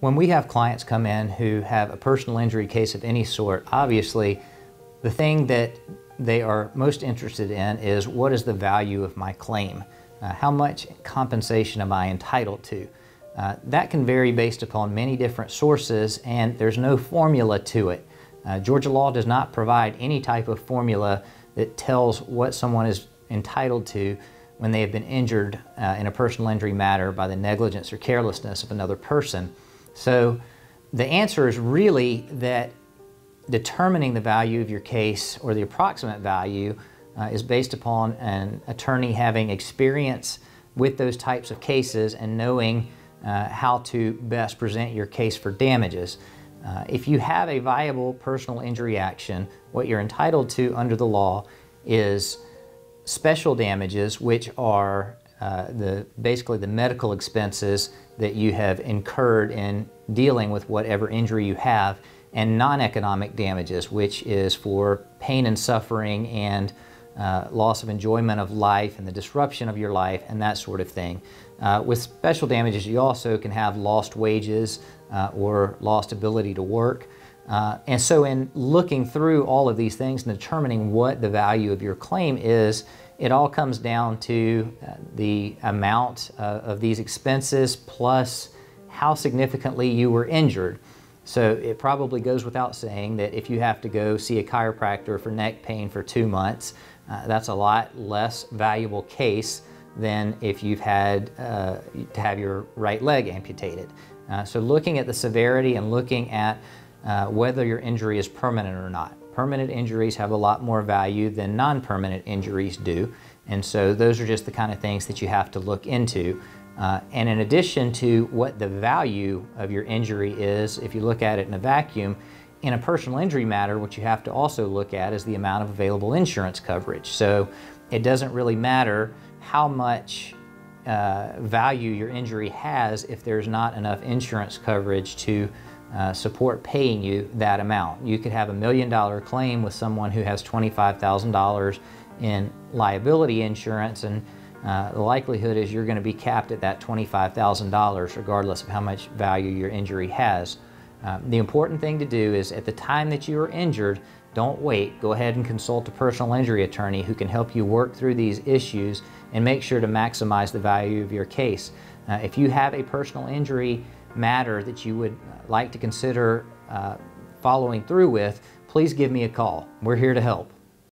When we have clients come in who have a personal injury case of any sort, obviously the thing that they are most interested in is, what is the value of my claim? How much compensation am I entitled to? That can vary based upon many different sources, and there's no formula to it. Georgia law does not provide any type of formula that tells what someone is entitled to when they have been injured in a personal injury matter by the negligence or carelessness of another person. So the answer is really that determining the value of your case, or the approximate value, is based upon an attorney having experience with those types of cases and knowing how to best present your case for damages. If you have a viable personal injury action, what you're entitled to under the law is special damages, which are basically the medical expenses that you have incurred in dealing with whatever injury you have, and non-economic damages, which is for pain and suffering and loss of enjoyment of life and the disruption of your life and that sort of thing. With special damages, you also can have lost wages or lost ability to work. And so in looking through all of these things and determining what the value of your claim is, it all comes down to the amount of these expenses plus how significantly you were injured. So it probably goes without saying that if you have to go see a chiropractor for neck pain for 2 months, that's a lot less valuable case than if you've had to have your right leg amputated. So looking at the severity and looking at whether your injury is permanent or not. Permanent injuries have a lot more value than non-permanent injuries do. And so those are just the kind of things that you have to look into. And in addition to what the value of your injury is, if you look at it in a vacuum, in a personal injury matter, what you have to also look at is the amount of available insurance coverage. So it doesn't really matter how much value your injury has if there's not enough insurance coverage to support paying you that amount. You could have $1 million claim with someone who has $25,000 in liability insurance, and the likelihood is you're going to be capped at that $25,000 regardless of how much value your injury has. The important thing to do is, at the time that you are injured, don't wait. Go ahead and consult a personal injury attorney who can help you work through these issues and make sure to maximize the value of your case. If you have a personal injury matter that you would like to consider following through with, please give me a call. We're here to help.